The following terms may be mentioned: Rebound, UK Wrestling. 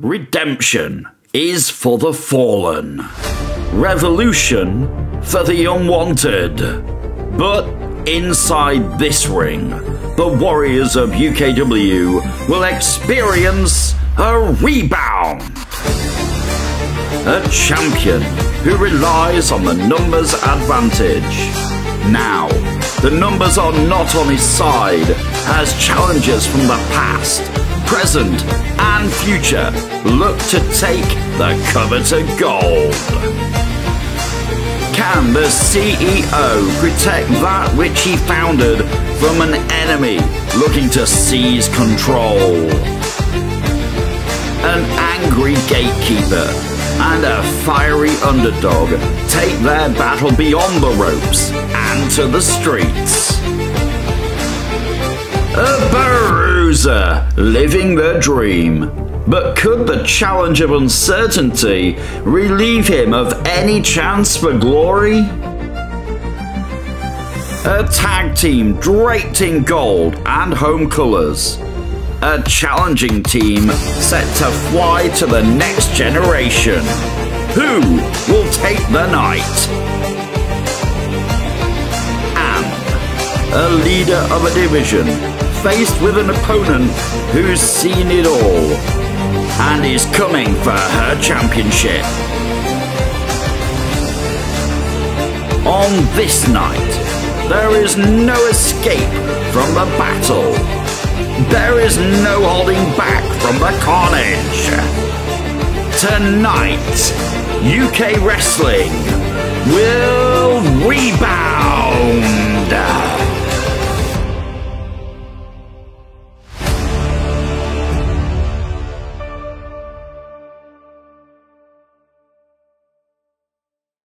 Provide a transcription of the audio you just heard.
Redemption is for the fallen. Revolution for the unwanted. But inside this ring, the warriors of UKW will experience a rebound. A champion who relies on the numbers advantage. Now, the numbers are not on his side as challengers from the past, present and future look to take the coveted gold. Can the CEO protect that which he founded from an enemy looking to seize control? An angry gatekeeper and a fiery underdog take their battle beyond the ropes and to the streets. A bruiser living their dream, but could the challenge of uncertainty relieve him of any chance for glory? A tag team draped in gold and home colours, a challenging team set to fly to the next generation. Who will take the night? A leader of a division, faced with an opponent who's seen it all and is coming for her championship. On this night, there is no escape from the battle. There is no holding back from the carnage. Tonight, UK Wrestling will rebound.